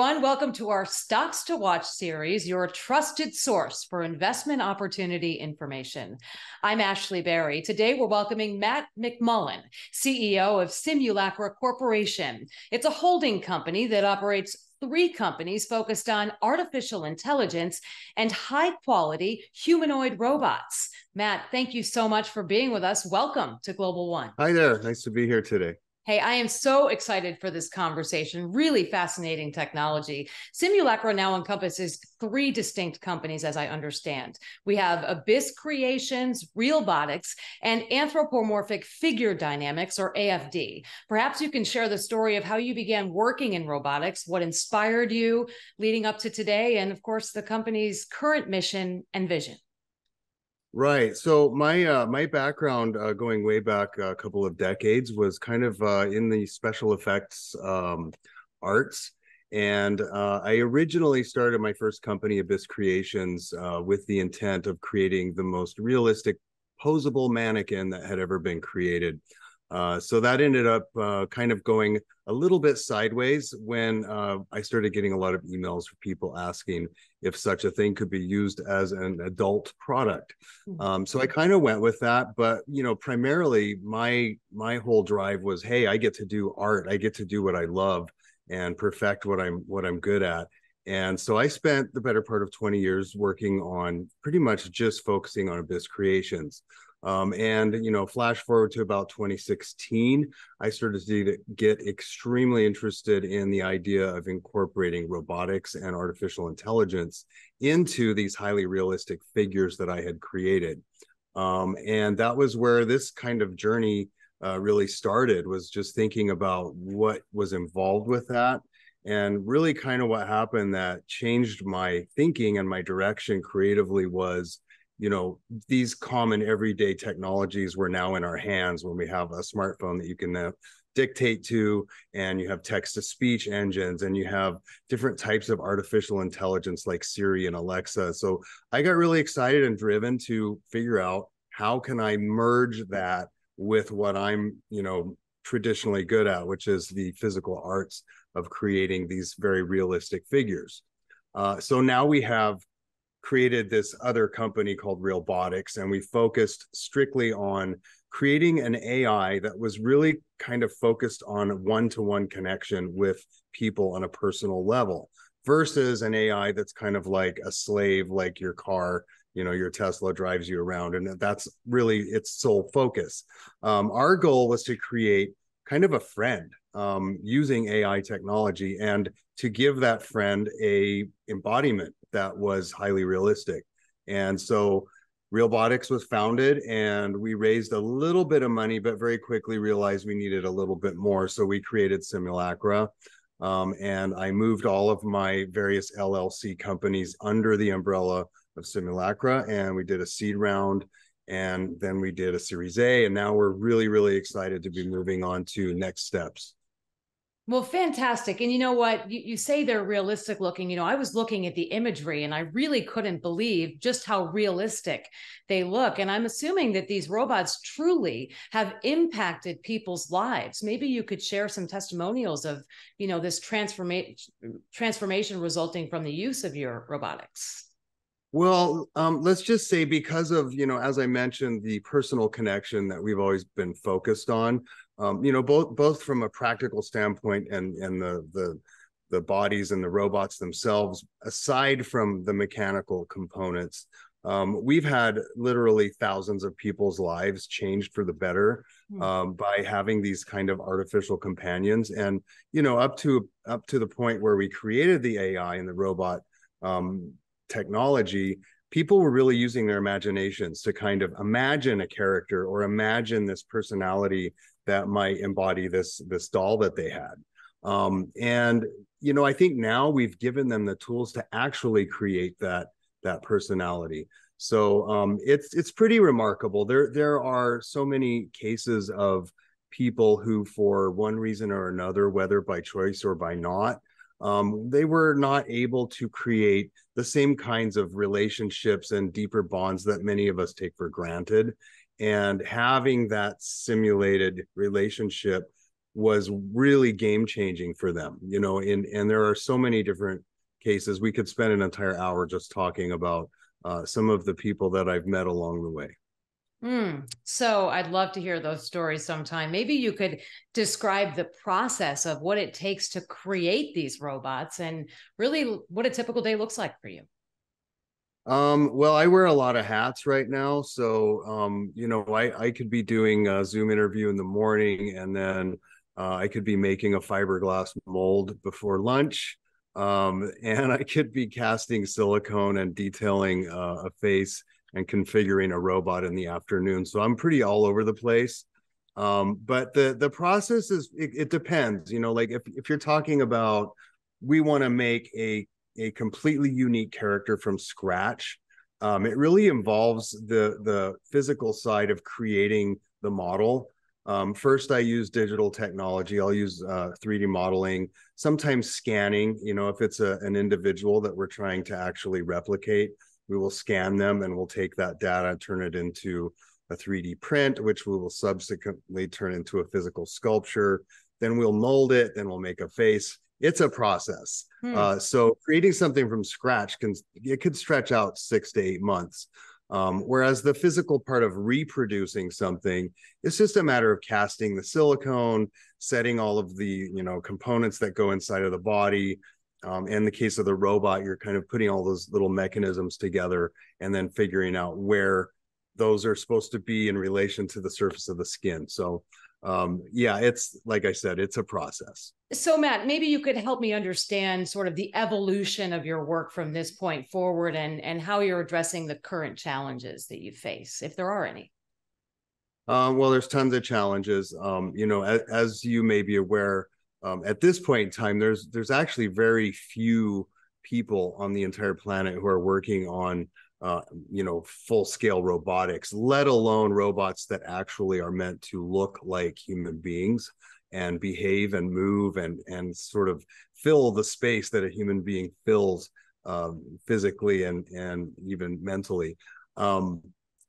everyone. Welcome to our Stocks to Watch series, your trusted source for investment opportunity information. I'm Ashley Berry. Today, we're welcoming Matt McMullen, CEO of Simulacra Corporation. It's a holding company that operates three companies focused on artificial intelligence and high-quality humanoid robots. Matt, thank you so much for being with us. Welcome to Global One. Hi there. Nice to be here today. Hey, I am so excited for this conversation. Really fascinating technology. Simulacra now encompasses three distinct companies, as I understand. We have Abyss Creations, Realbotix, and Anthropomorphic Figure Dynamics, or AFD. Perhaps you can share the story of how you began working in robotics, what inspired you leading up to today, and of course, the company's current mission and vision. Right. So my background going way back a couple of decades was kind of in the special effects arts. And I originally started my first company, Abyss Creations, with the intent of creating the most realistic posable mannequin that had ever been created. So that ended up kind of going a little bit sideways when I started getting a lot of emails from people asking if such a thing could be used as an adult product. So I kind of went with that, but you know, primarily my whole drive was, hey, I get to do art, I get to do what I love and perfect what I'm good at. And so I spent the better part of 20 years working on pretty much just focusing on Abyss Creations. And, you know, flash forward to about 2016, I started to get extremely interested in the idea of incorporating robotics and artificial intelligence into these highly realistic figures that I had created. And that was where this kind of journey really started, was just thinking about what was involved with that. And really kind of what happened that changed my thinking and my direction creatively was, you know, these common everyday technologies were now in our hands when we have a smartphone that you can dictate to, and you have text-to-speech engines, and you have different types of artificial intelligence like Siri and Alexa. So I got really excited and driven to figure out how can I merge that with what I'm, you know, traditionally good at, which is the physical arts of creating these very realistic figures. So now we have created this other company called Realbotix, and we focused strictly on creating an AI that was really kind of focused on one-to-one connection with people on a personal level versus an AI that's kind of like a slave, like your car, you know, your Tesla drives you around, and that's really its sole focus. Our goal was to create kind of a friend using AI technology and to give that friend a embodiment that was highly realistic. And so Realbotix was founded, and we raised a little bit of money, but very quickly realized we needed a little bit more. So we created Simulacra, and I moved all of my various LLC companies under the umbrella of Simulacra, and we did a seed round, and then we did a Series A, and now we're really, really excited to be moving on to next steps. Well, fantastic. And you know what? You say they're realistic looking. You know, I was looking at the imagery and I really couldn't believe just how realistic they look. And I'm assuming that these robots truly have impacted people's lives. Maybe you could share some testimonials of, you know, this transformation resulting from the use of your robotics. Well, let's just say because of, you know, as I mentioned, the personal connection that we've always been focused on, you know, both from a practical standpoint and the bodies and the robots themselves, aside from the mechanical components, we've had literally thousands of people's lives changed for the better by having these kind of artificial companions. And, you know, up to the point where we created the AI and the robot technology, people were really using their imaginations to kind of imagine a character or imagine this personality that might embody this doll that they had. And, you know, I think now we've given them the tools to actually create that personality. So it's pretty remarkable. There are so many cases of people who, for one reason or another, whether by choice or by not, they were not able to create the same kinds of relationships and deeper bonds that many of us take for granted. And having that simulated relationship was really game changing for them, you know, and there are so many different cases. We could spend an entire hour just talking about some of the people that I've met along the way. So I'd love to hear those stories sometime. Maybe you could describe the process of what it takes to create these robots and really what a typical day looks like for you. Well, I wear a lot of hats right now. So, you know, I could be doing a Zoom interview in the morning, and then I could be making a fiberglass mold before lunch. And I could be casting silicone and detailing a face and configuring a robot in the afternoon. So I'm pretty all over the place. But the process is, it depends, you know, like if you're talking about, we want to make a completely unique character from scratch. It really involves the physical side of creating the model. First, I use digital technology. I'll use 3D modeling, sometimes scanning, you know, if it's an individual that we're trying to actually replicate. We will scan them and we'll take that data and turn it into a 3D print, which we will subsequently turn into a physical sculpture. Then we'll mold it, then we'll make a face. It's a process. So creating something from scratch, it could stretch out 6 to 8 months. Whereas the physical part of reproducing something, it's just a matter of casting the silicone, setting all of the, you know, components that go inside of the body. In the case of the robot, you're kind of putting all those little mechanisms together and then figuring out where those are supposed to be in relation to the surface of the skin. So yeah, it's, like I said, it's a process. So Matt, maybe you could help me understand sort of the evolution of your work from this point forward and how you're addressing the current challenges that you face, if there are any. Well, there's tons of challenges. You know, as you may be aware, at this point in time, there's actually very few people on the entire planet who are working on, you know, full-scale robotics, let alone robots that actually are meant to look like human beings and behave and move and sort of fill the space that a human being fills physically and even mentally.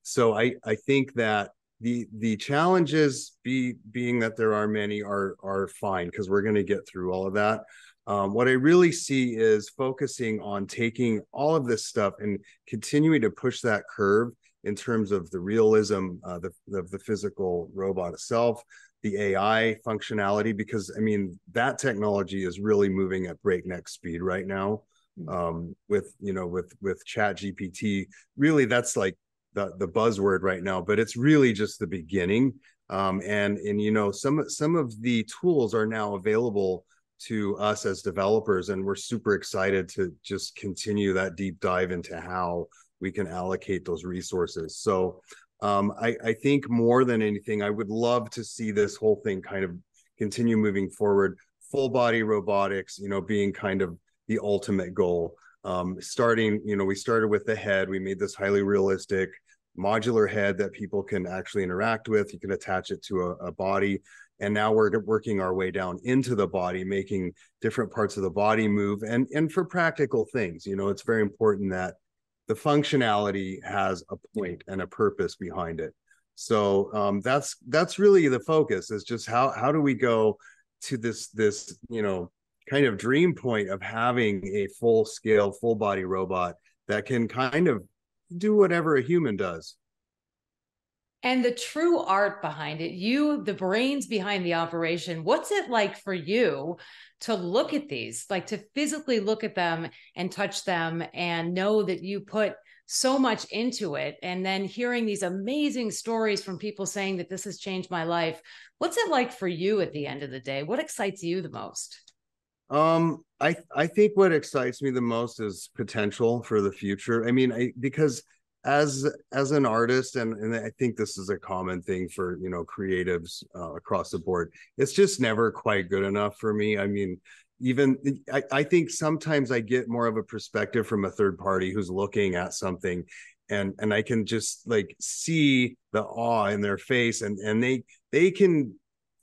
So I think that the challenges being that there are many are fine, because we're going to get through all of that. What I really see is focusing on taking all of this stuff and continuing to push that curve in terms of the realism of the physical robot itself, the AI functionality, because I mean, that technology is really moving at breakneck speed right now. With Chat GPT, really that's like the buzzword right now, but it's really just the beginning. And you know, some of the tools are now available to us as developers, and we're super excited to just continue that deep dive into how we can allocate those resources. So I think more than anything, I would love to see this whole thing kind of continue moving forward, full body robotics, you know, being kind of the ultimate goal. Starting, you know, we started with the head. We made this highly realistic modular head that people can actually interact with. You can attach it to a body. And now we're working our way down into the body, making different parts of the body move. And for practical things, you know, it's very important that the functionality has a point and a purpose behind it. So that's really the focus, is just how do we go to this, you know, kind of dream point of having a full-scale, full-body robot that can kind of do whatever a human does. And the true art behind it, the brains behind the operation, what's it like for you to look at these, like to physically look at them and touch them and know that you put so much into it, and then hearing these amazing stories from people saying that this has changed my life? What's it like for you at the end of the day? What excites you the most? I think what excites me the most is potential for the future. I mean, because as an artist, and I think this is a common thing for, you know, creatives across the board, it's just never quite good enough for me. I mean, even I think sometimes I get more of a perspective from a third party who's looking at something, and I can just like see the awe in their face, and they can,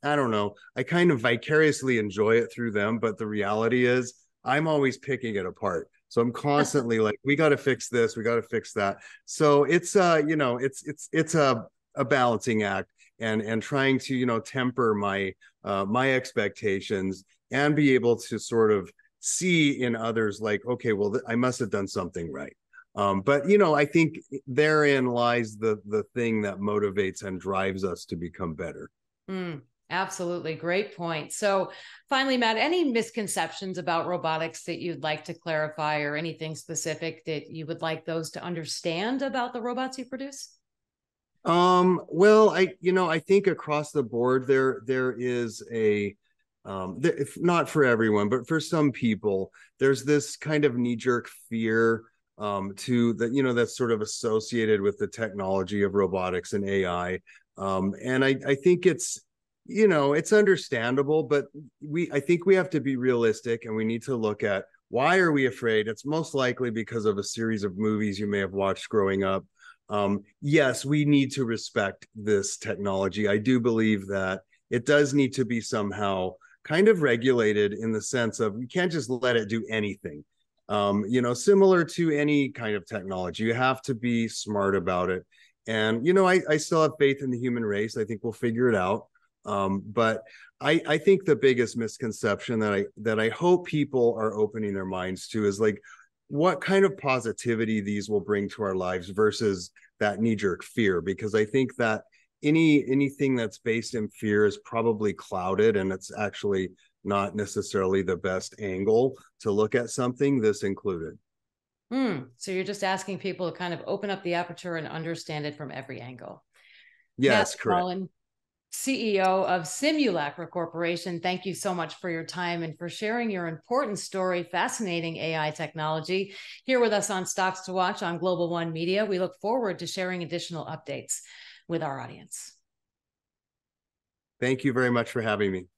I don't know, I kind of vicariously enjoy it through them, but the reality is I'm always picking it apart. So I'm constantly like, we got to fix this, we got to fix that. So it's, you know, it's a balancing act. and trying to, you know, temper my my expectations and be able to sort of see in others like, okay, well, I must have done something right. But, you know, I think therein lies the thing that motivates and drives us to become better. Mm, absolutely. Great point. So finally, Matt, any misconceptions about robotics that you'd like to clarify or anything specific that you would like those to understand about the robots you produce? Well, I think across the board, there is a, if not for everyone, but for some people, there's this kind of knee-jerk fear to that, you know, that's sort of associated with the technology of robotics and AI. And I think it's, you know, it's understandable, but I think we have to be realistic and we need to look at why are we afraid? It's most likely because of a series of movies you may have watched growing up. Yes, we need to respect this technology. I do believe that it does need to be somehow kind of regulated in the sense of we can't just let it do anything. You know, similar to any kind of technology, you have to be smart about it. And, you know, I still have faith in the human race. I think we'll figure it out. But I think the biggest misconception that I hope people are opening their minds to is like, what kind of positivity these will bring to our lives versus that knee-jerk fear. Because I think that anything that's based in fear is probably clouded, and it's actually not necessarily the best angle to look at something, this included. Mm, so you're just asking people to kind of open up the aperture and understand it from every angle. Yes, Matt correct. Colin, CEO of Simulacra Corporation, thank you so much for your time and for sharing your important story, fascinating AI technology, here with us on Stocks to Watch on Global One Media. We look forward to sharing additional updates with our audience. Thank you very much for having me.